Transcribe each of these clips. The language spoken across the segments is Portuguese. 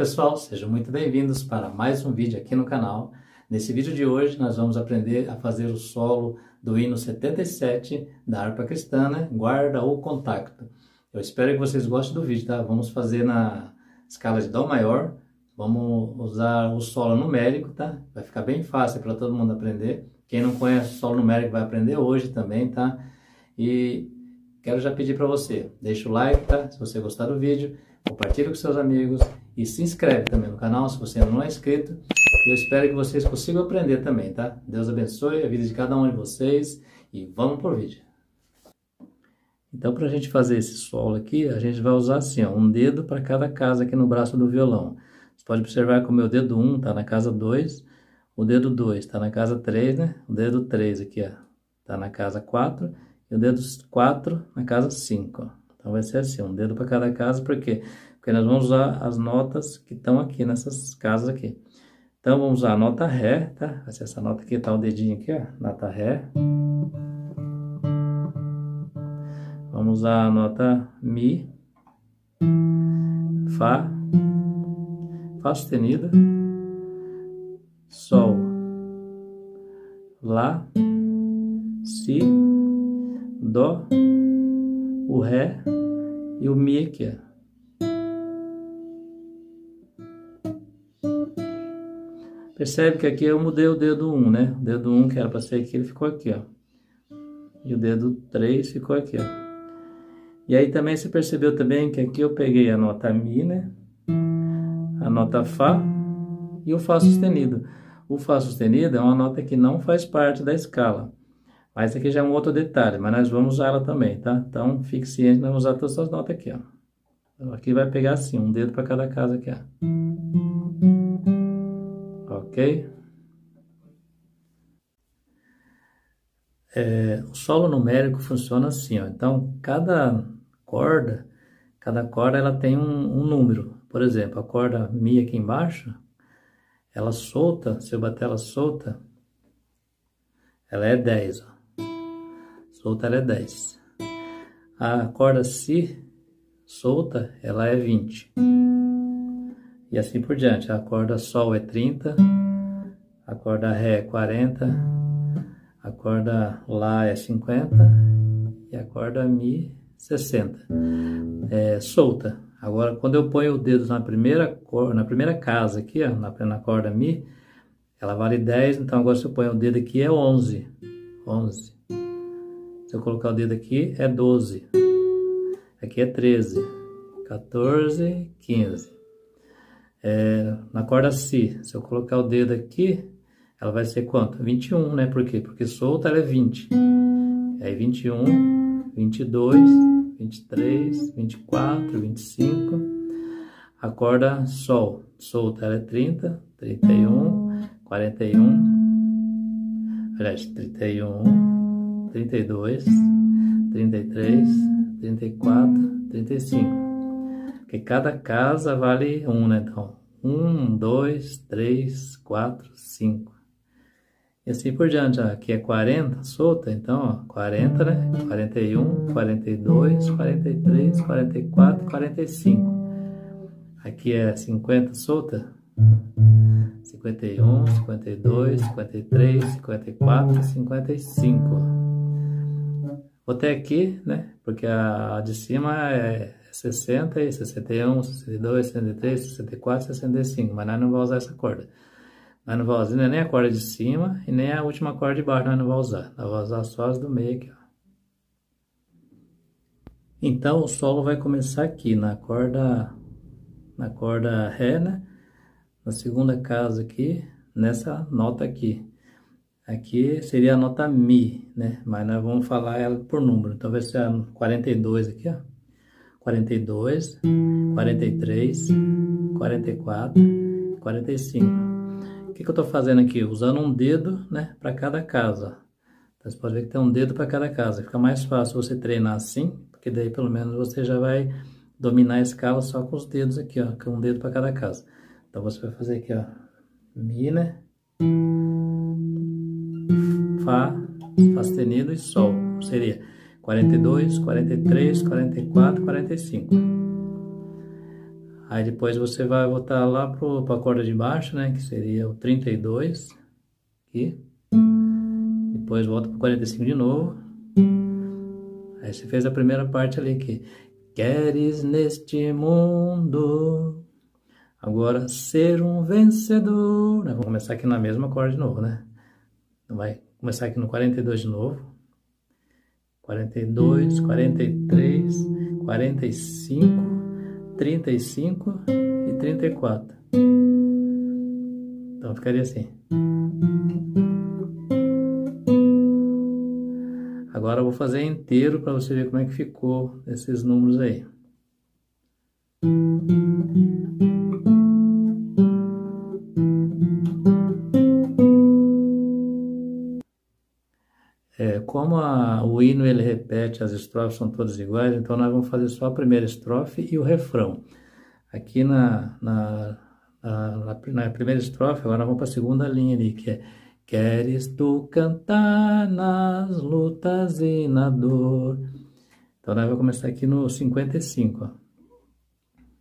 Pessoal, sejam muito bem-vindos para mais um vídeo aqui no canal. Nesse vídeo de hoje nós vamos aprender a fazer o solo do hino 77 da Harpa Cristã, né? Guarda o Contacto. Eu espero que vocês gostem do vídeo, tá? Vamos fazer na escala de Dó maior, vamos usar o solo numérico, tá? Vai ficar bem fácil para todo mundo aprender. Quem não conhece o solo numérico vai aprender hoje também, tá? E quero já pedir para você, deixa o like, tá? Se você gostar do vídeo, compartilha com seus amigos e se inscreve também no canal se você não é inscrito. Eu espero que vocês consigam aprender também, tá? Deus abençoe a vida de cada um de vocês e vamos pro vídeo. Então, para a gente fazer esse solo aqui, a gente vai usar assim, ó, um dedo para cada casa aqui no braço do violão. Você pode observar que o meu dedo 1 tá na casa 2, o dedo 2 tá na casa 3, né? O dedo 3 aqui, ó, tá na casa 4 e o dedo 4 na casa 5, ó. Então vai ser assim, um dedo para cada casa, por quê? Porque nós vamos usar as notas que estão aqui nessas casas aqui. Então vamos usar a nota Ré, tá? Vai ser essa nota aqui, tá o dedinho aqui, ó, nota Ré. Vamos usar a nota Mi, Fá, Fá sustenido, Sol, Lá, Si, Dó, o Ré e o Mi aqui, ó. Percebe que aqui eu mudei o dedo 1, né? O dedo 1 que era para ser aqui, ele ficou aqui, ó. E o dedo 3 ficou aqui, ó. E aí também você percebeu também que aqui eu peguei a nota Mi, né? A nota Fá e o Fá sustenido. O Fá sustenido é uma nota que não faz parte da escala. Mas aqui já é um outro detalhe, mas nós vamos usar ela também, tá? Então, fique ciente, nós vamos usar todas essas notas aqui, ó. Então, aqui vai pegar assim, um dedo para cada casa aqui, ó. Ok? O solo numérico funciona assim, ó. Então, cada corda ela tem um número. Por exemplo, a corda Mi aqui embaixo, ela solta, se eu bater ela solta, ela é 10, ó. Solta, ela é 10. A corda Si solta, ela é 20. E assim por diante. A corda Sol é 30. A corda Ré é 40. A corda Lá é 50. E a corda Mi 60. É solta. Agora, quando eu ponho o dedo na primeira casa aqui, ó, na corda Mi, ela vale 10. Então agora se eu ponho o dedo aqui é 11. 11. Se eu colocar o dedo aqui, é 12, aqui é 13, 14, 15. Na corda Si, se eu colocar o dedo aqui, ela vai ser quanto? 21, né? Por quê? Porque solta ela é 20. Aí 21, 22, 23, 24, 25. A corda Sol, solta ela é 30, 31, 41, aliás, 31. 32, 33, 34, 35. Porque cada casa vale 1, né? Então, 1, 2, 3, 4, 5. E assim por diante, ó. Aqui é 40, solta, então, ó, 40, né? 41, 42, 43, 44, 45. Aqui é 50, solta. 51, 52, 53, 54, 55. Vou até aqui, né? Porque a de cima é 60, 61, 62, 63, 64, 65. Mas nós não vamos usar essa corda. Nós não vamos usar nem a corda de cima e nem a última corda de baixo. Nós não vamos usar. Nós vamos usar só as do meio aqui, ó. Então o solo vai começar aqui na corda Ré, né? Na segunda casa aqui, nessa nota aqui. Aqui seria a nota Mi, né? Mas nós vamos falar ela por número. Então vai ser a 42 aqui, ó. 42, 43, 44, 45. O que eu tô fazendo aqui? Usando um dedo, né? Para cada casa. Então você pode ver que tem um dedo para cada casa. Fica mais fácil você treinar assim, porque daí pelo menos você já vai dominar a escala só com os dedos aqui, ó. Com um dedo para cada casa. Então você vai fazer aqui, ó. Mi, né? Fá, Fá sustenido e Sol. Seria 42, 43, 44, 45. Aí depois você vai voltar lá para a corda de baixo, né? Que seria o 32. Aqui. Depois volta para o 45 de novo. Aí você fez a primeira parte ali que... Queres neste mundo agora ser um vencedor. Vamos começar aqui na mesma corda de novo, né? Então vai começar aqui no 42 de novo. 42, 43, 45, 35 e 34. Então ficaria assim. Agora eu vou fazer inteiro para você ver como é que ficou esses números aí. Como o hino ele repete, as estrofes são todas iguais, então nós vamos fazer só a primeira estrofe e o refrão. Aqui na primeira estrofe, agora nós vamos para a segunda linha ali, que é... Queres tu cantar nas lutas e na dor. Então, nós vamos começar aqui no 55, ó.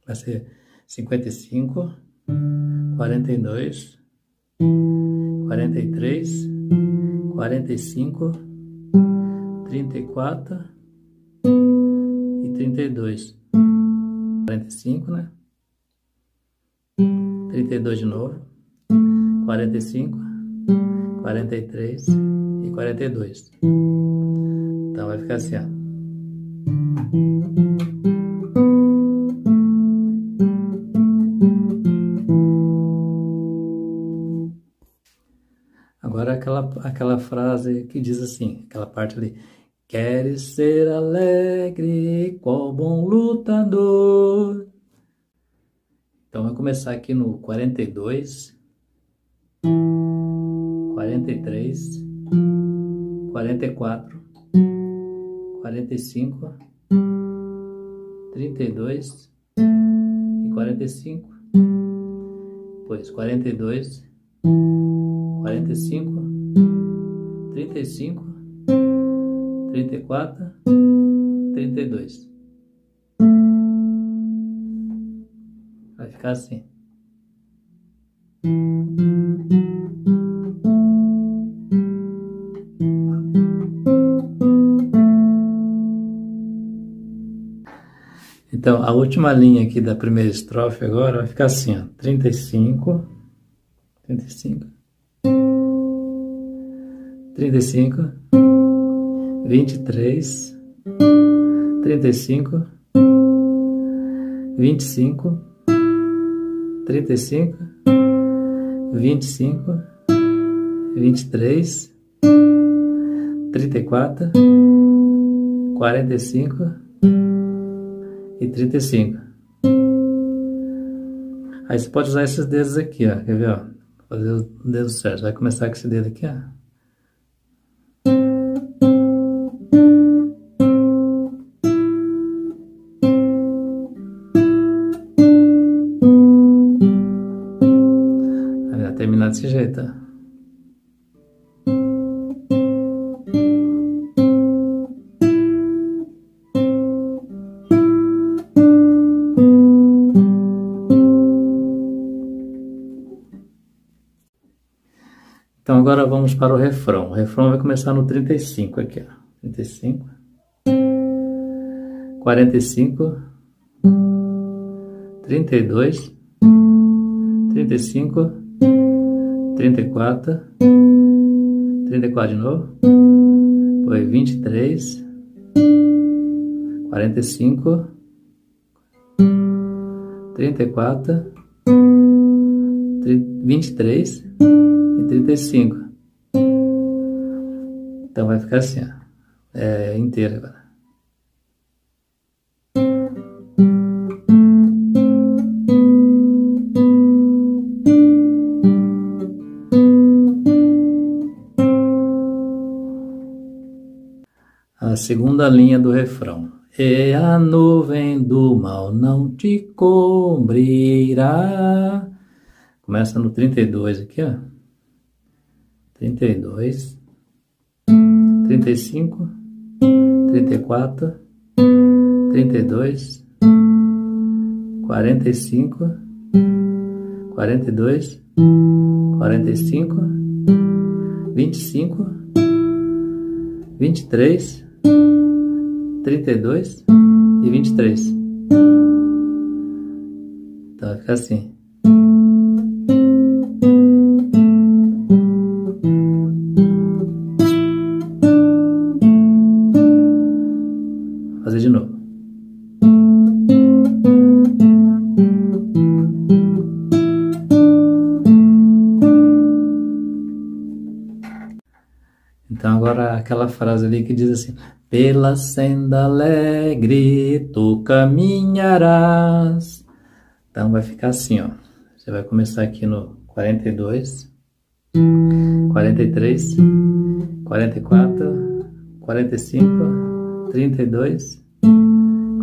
Vai ser 55, 42, 43, 45, 34 e 32. 45, né? 32 de novo, 45. 43 e 42. Então vai ficar assim, ó. Agora aquela frase que diz assim, aquela parte ali. Queres ser alegre, qual bom lutador. Então vai começar aqui no 42. 43, 44, 45, 32 e 45, depois 42, 45, 35, 34, 32. Vai ficar assim. Então, a última linha aqui da primeira estrofe agora vai ficar assim, ó, 35, 23, 35, 25, 35, 25, 23, 34, 45, e 35. Aí você pode usar esses dedos aqui, ó. Quer ver, ó? Fazer o dedo certo. Vai começar com esse dedo aqui, ó. Aí vai terminar desse jeito, ó. Então agora vamos para o refrão. O refrão vai começar no 35 aqui, ó. 35, 45, 32, 35, 34, 34 de novo, foi 23, 45, 34, 23, 35. Então vai ficar assim, ó. É inteiro agora. A segunda linha do refrão. E a nuvem do mal não te cobrirá. Começa no 32 aqui, ó. 32, 35, 34, 32, 45, 42, 45, 25, 23, 32 e 23. Então vai ficar assim. Vou fazer de novo. Então agora aquela frase ali que diz assim: pela senda alegre tu caminharás. Então vai ficar assim, ó. Você vai começar aqui no 42, 43, 44, 45, 32,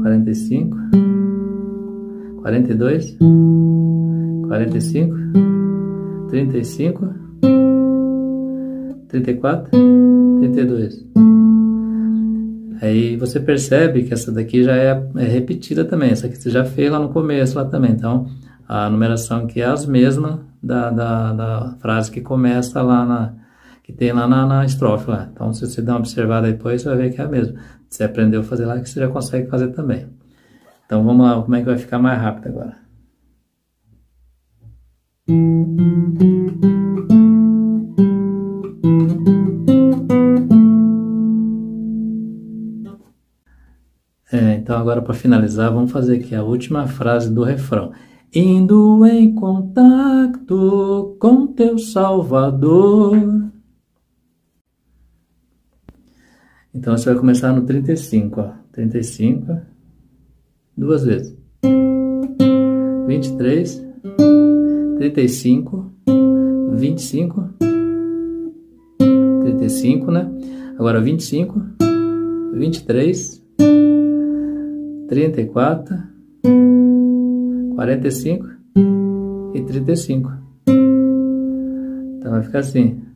45, 42, 45, 35, 34, 32. Aí você percebe que essa daqui já é repetida também. Essa aqui você já fez lá no começo, lá também. Então, a numeração aqui é as mesmas da frase que começa lá que tem lá na estrofe lá. Então, se você der uma observada depois, você vai ver que é a mesma. Você aprendeu a fazer lá, que você já consegue fazer também. Então, vamos lá. Como é que vai ficar mais rápido agora? Então agora, para finalizar, vamos fazer aqui a última frase do refrão. Indo em contacto com teu Salvador. Então você vai começar no 35, ó. 35, duas vezes. 23, 35, 25, 35, né? Agora 25, 23, 34, 45 e 35. Então vai ficar assim.